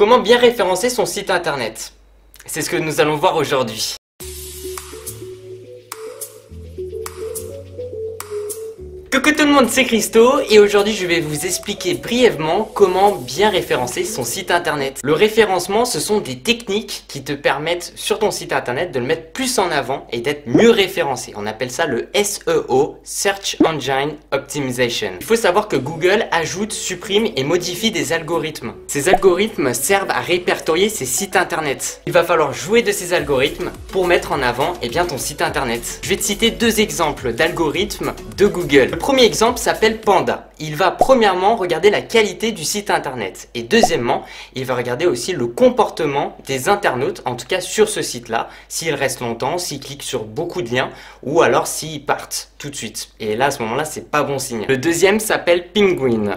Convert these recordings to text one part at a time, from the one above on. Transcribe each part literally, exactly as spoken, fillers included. Comment bien référencer son site internet? C'est ce que nous allons voir aujourd'hui. Coucou tout le monde, c'est Christo et aujourd'hui je vais vous expliquer brièvement comment bien référencer son site internet. Le référencement, ce sont des techniques qui te permettent sur ton site internet de le mettre plus en avant et d'être mieux référencé. On appelle ça le S E O, Search Engine Optimization. Il faut savoir que Google ajoute, supprime et modifie des algorithmes. Ces algorithmes servent à répertorier ses sites internet. Il va falloir jouer de ces algorithmes pour mettre en avant eh bien, ton site internet. Je vais te citer deux exemples d'algorithmes de Google. Le premier exemple s'appelle Panda. Il va premièrement regarder la qualité du site internet et deuxièmement, il va regarder aussi le comportement des internautes, en tout cas sur ce site-là, s'ils restent longtemps, s'ils cliquent sur beaucoup de liens ou alors s'ils partent tout de suite. Et là, à ce moment-là, c'est pas bon signe. Le deuxième s'appelle Penguin.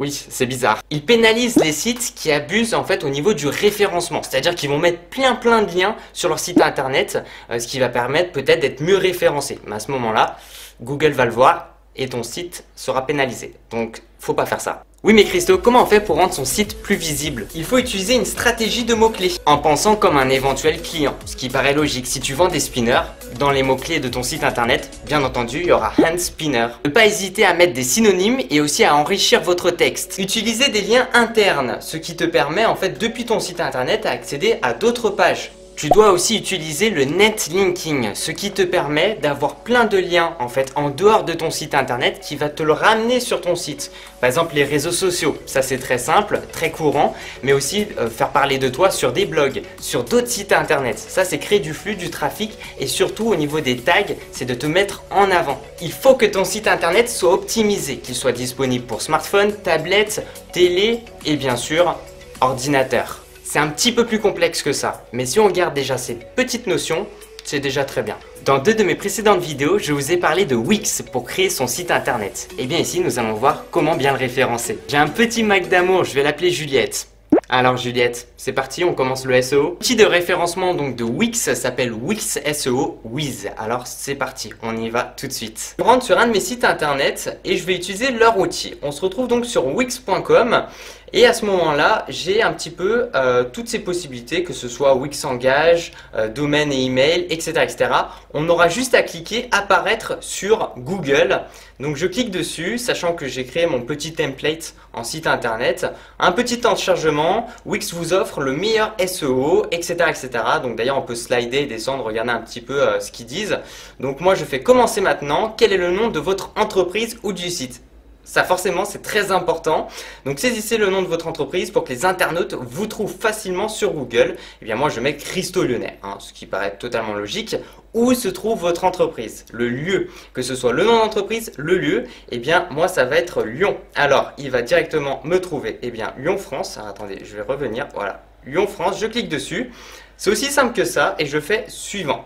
Oui, c'est bizarre. Ils pénalisent les sites qui abusent en fait au niveau du référencement. C'est-à-dire qu'ils vont mettre plein plein de liens sur leur site internet, euh, ce qui va permettre peut-être d'être mieux référencé. Mais à ce moment-là, Google va le voir et ton site sera pénalisé. Donc, faut pas faire ça. Oui mais Christo, comment on fait pour rendre son site plus visible? Il faut utiliser une stratégie de mots-clés en pensant comme un éventuel client, ce qui paraît logique. Si tu vends des spinners, dans les mots-clés de ton site internet, bien entendu, il y aura Hand Spinner. Ne pas hésiter à mettre des synonymes et aussi à enrichir votre texte. Utilisez des liens internes, ce qui te permet en fait depuis ton site internet à accéder à d'autres pages. Tu dois aussi utiliser le netlinking, ce qui te permet d'avoir plein de liens en fait en dehors de ton site internet qui va te le ramener sur ton site. Par exemple les réseaux sociaux, ça c'est très simple, très courant, mais aussi euh, faire parler de toi sur des blogs, sur d'autres sites internet. Ça c'est créer du flux, du trafic et surtout au niveau des tags, c'est de te mettre en avant. Il faut que ton site internet soit optimisé, qu'il soit disponible pour smartphone, tablette, télé et bien sûr ordinateur. C'est un petit peu plus complexe que ça, mais si on regarde déjà ces petites notions, c'est déjà très bien. Dans deux de mes précédentes vidéos, je vous ai parlé de Wix pour créer son site internet. Et bien ici, nous allons voir comment bien le référencer. J'ai un petit Mac d'amour, je vais l'appeler Juliette. Alors Juliette, c'est parti, on commence le S E O. L'outil de référencement donc de Wix s'appelle Wix S E O Wiz. Alors c'est parti, on y va tout de suite. Je rentre sur un de mes sites internet et je vais utiliser leur outil. On se retrouve donc sur wix point com. Et à ce moment-là, j'ai un petit peu euh, toutes ces possibilités, que ce soit Wix Engage, euh, domaine et email, et cetera, et cetera. On aura juste à cliquer apparaître sur Google. Donc je clique dessus, sachant que j'ai créé mon petit template en site internet. Un petit temps de chargement, Wix vous offre le meilleur S E O, et cetera, et cetera. Donc d'ailleurs, on peut slider et descendre, regarder un petit peu euh, ce qu'ils disent. Donc moi, je fais commencer maintenant. Quel est le nom de votre entreprise ou du site ? Ça forcément c'est très important, donc saisissez le nom de votre entreprise pour que les internautes vous trouvent facilement sur Google. Et bien moi je mets Christo Lyonnais, hein, ce qui paraît totalement logique. Où se trouve votre entreprise, le lieu, que ce soit le nom d'entreprise, le lieu, et bien moi ça va être Lyon. Alors il va directement me trouver, et bien Lyon France, alors, attendez je vais revenir, voilà, Lyon France, je clique dessus. C'est aussi simple que ça et je fais suivant.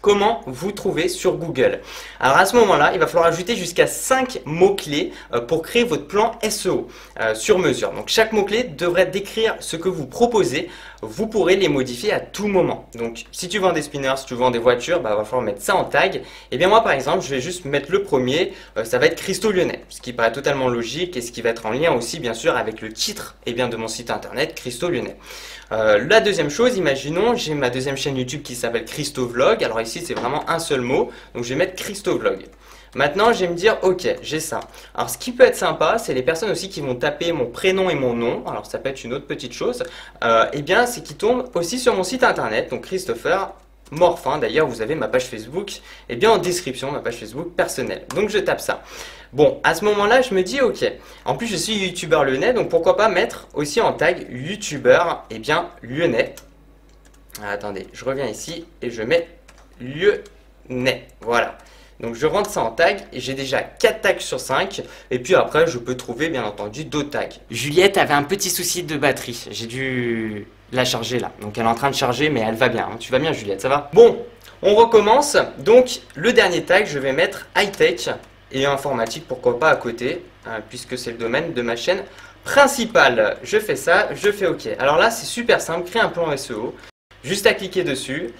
Comment vous trouvez sur Google. Alors à ce moment-là, il va falloir ajouter jusqu'à cinq mots-clés pour créer votre plan S E O euh, sur mesure. Donc chaque mot-clé devrait décrire ce que vous proposez. Vous pourrez les modifier à tout moment. Donc si tu vends des spinners, si tu vends des voitures, bah, il va falloir mettre ça en tag. Et bien moi par exemple, je vais juste mettre le premier, euh, ça va être Christo Lyonnais, ce qui paraît totalement logique et ce qui va être en lien aussi bien sûr avec le titre et bien, de mon site internet Christo Lyonnais. Euh, la deuxième chose, imaginons, j'ai ma deuxième chaîne YouTube qui s'appelle Christo Vlog. Alors ici, c'est vraiment un seul mot, donc je vais mettre Christo Vlog. Maintenant, je vais me dire, ok, j'ai ça. Alors, ce qui peut être sympa, c'est les personnes aussi qui vont taper mon prénom et mon nom. Alors, ça peut être une autre petite chose. Euh, eh bien, c'est qu'ils tombent aussi sur mon site internet, donc Christopher Morfin. D'ailleurs, vous avez ma page Facebook, eh bien, en description, ma page Facebook personnelle. Donc, je tape ça. Bon, à ce moment-là, je me dis, ok, en plus, je suis youtubeur lyonnais, donc pourquoi pas mettre aussi en tag youtubeur, eh bien, lyonnais. Ah, attendez, je reviens ici et je mets lyonnais, voilà. Donc je rentre ça en tag et j'ai déjà quatre tags sur cinq et puis après je peux trouver bien entendu d'autres tags. Juliette avait un petit souci de batterie, j'ai dû la charger là, donc elle est en train de charger mais elle va bien, hein. Tu vas bien Juliette, ça va? Bon, on recommence, donc le dernier tag je vais mettre high-tech et informatique pourquoi pas à côté hein, puisque c'est le domaine de ma chaîne principale. Je fais ça, je fais ok. Alors là c'est super simple, créer un plan S E O, juste à cliquer dessus,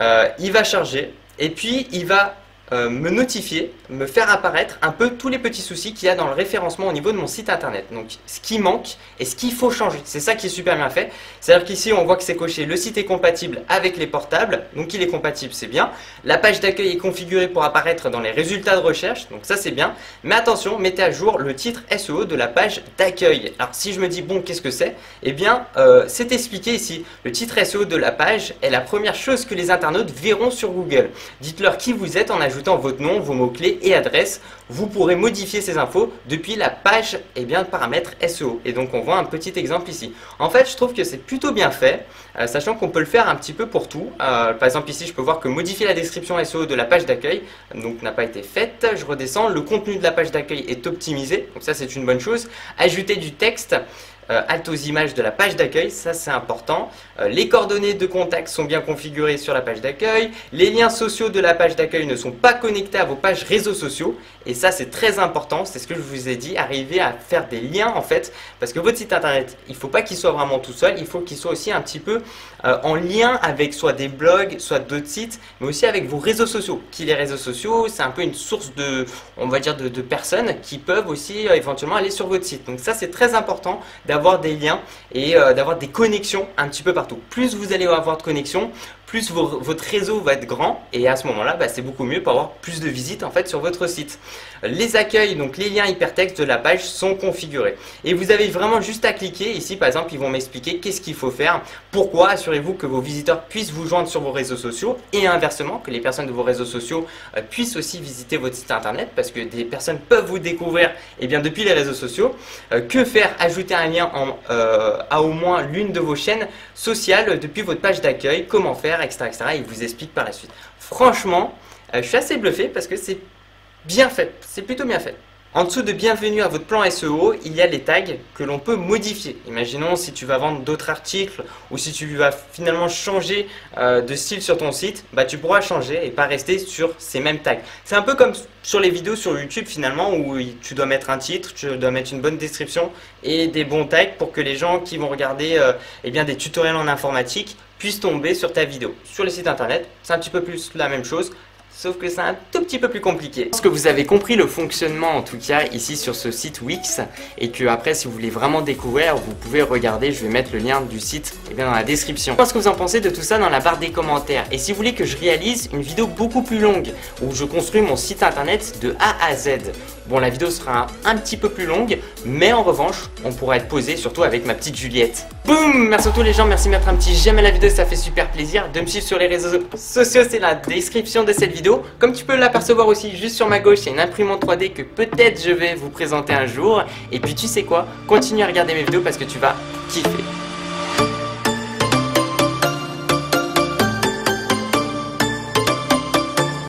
euh, il va charger et puis il va euh, me notifier, me faire apparaître un peu tous les petits soucis qu'il y a dans le référencement au niveau de mon site internet. Donc ce qui manque et ce qu'il faut changer, c'est ça qui est super bien fait. C'est-à-dire qu'ici on voit que c'est coché, le site est compatible avec les portables, donc il est compatible, c'est bien. La page d'accueil est configurée pour apparaître dans les résultats de recherche, donc ça c'est bien. Mais attention, mettez à jour le titre S E O de la page d'accueil. Alors si je me dis bon, qu'est-ce que c'est? Eh bien euh, c'est expliqué ici. Le titre S E O de la page est la première chose que les internautes verront sur Google. Dites-leur qui vous êtes en ajoutant votre nom, vos mots-clés et adresse. Vous pourrez modifier ces infos depuis la page eh bien, de paramètres S E O. Et donc on voit un petit exemple ici. En fait, je trouve que c'est plutôt bien fait, euh, sachant qu'on peut le faire un petit peu pour tout. Euh, par exemple ici, je peux voir que modifier la description S E O de la page d'accueil donc n'a pas été faite. Je redescends, le contenu de la page d'accueil est optimisé. Donc ça, c'est une bonne chose. Ajouter du texte. Euh, Halte aux images de la page d'accueil, ça c'est important. Euh, les coordonnées de contact sont bien configurées sur la page d'accueil. Les liens sociaux de la page d'accueil ne sont pas connectés à vos pages réseaux sociaux. Et ça c'est très important, c'est ce que je vous ai dit, arriver à faire des liens en fait. Parce que votre site internet, il ne faut pas qu'il soit vraiment tout seul, il faut qu'il soit aussi un petit peu euh, en lien avec soit des blogs, soit d'autres sites, mais aussi avec vos réseaux sociaux. Qui les réseaux sociaux, c'est un peu une source de, on va dire, de, de personnes qui peuvent aussi euh, éventuellement aller sur votre site. Donc ça c'est très important d'avoir avoir des liens et euh, d'avoir des connexions un petit peu partout. Plus vous allez avoir de connexions, plus vos, votre réseau va être grand et à ce moment-là, bah, c'est beaucoup mieux pour avoir plus de visites en fait sur votre site. Les accueils, donc les liens hypertextes de la page sont configurés. Et vous avez vraiment juste à cliquer. Ici, par exemple, ils vont m'expliquer qu'est-ce qu'il faut faire, pourquoi. Assurez-vous que vos visiteurs puissent vous joindre sur vos réseaux sociaux et inversement, que les personnes de vos réseaux sociaux euh, puissent aussi visiter votre site internet parce que des personnes peuvent vous découvrir eh bien, depuis les réseaux sociaux. Euh, que faire? Ajouter un lien en, euh, à au moins l'une de vos chaînes sociales depuis votre page d'accueil. Comment faire, etc, et cetera. Il vous explique par la suite. Franchement, euh, je suis assez bluffé parce que c'est bien fait. C'est plutôt bien fait. En dessous de bienvenue à votre plan S E O, il y a les tags que l'on peut modifier. Imaginons si tu vas vendre d'autres articles ou si tu vas finalement changer euh, de style sur ton site, bah, tu pourras changer et pas rester sur ces mêmes tags. C'est un peu comme sur les vidéos sur YouTube finalement où tu dois mettre un titre, tu dois mettre une bonne description et des bons tags pour que les gens qui vont regarder euh, eh bien, des tutoriels en informatique puissent tomber sur ta vidéo. Sur les sites internet, c'est un petit peu plus la même chose, sauf que c'est un tout petit peu plus compliqué. Je pense que vous avez compris le fonctionnement en tout cas ici sur ce site Wix et que après si vous voulez vraiment découvrir, vous pouvez regarder, je vais mettre le lien du site eh bien, dans la description. Je pense que vous en pensez de tout ça dans la barre des commentaires. Et si vous voulez que je réalise une vidéo beaucoup plus longue où je construis mon site internet de A à Z, bon la vidéo sera un, un petit peu plus longue, mais en revanche on pourra être posé surtout avec ma petite Juliette. Boum! Merci à tous les gens, merci de mettre un petit j'aime à la vidéo, ça fait super plaisir. De me suivre sur les réseaux sociaux, c'est la description de cette vidéo. Comme tu peux l'apercevoir aussi, juste sur ma gauche, il y a une imprimante trois D que peut-être je vais vous présenter un jour. Et puis tu sais quoi, continue à regarder mes vidéos parce que tu vas kiffer.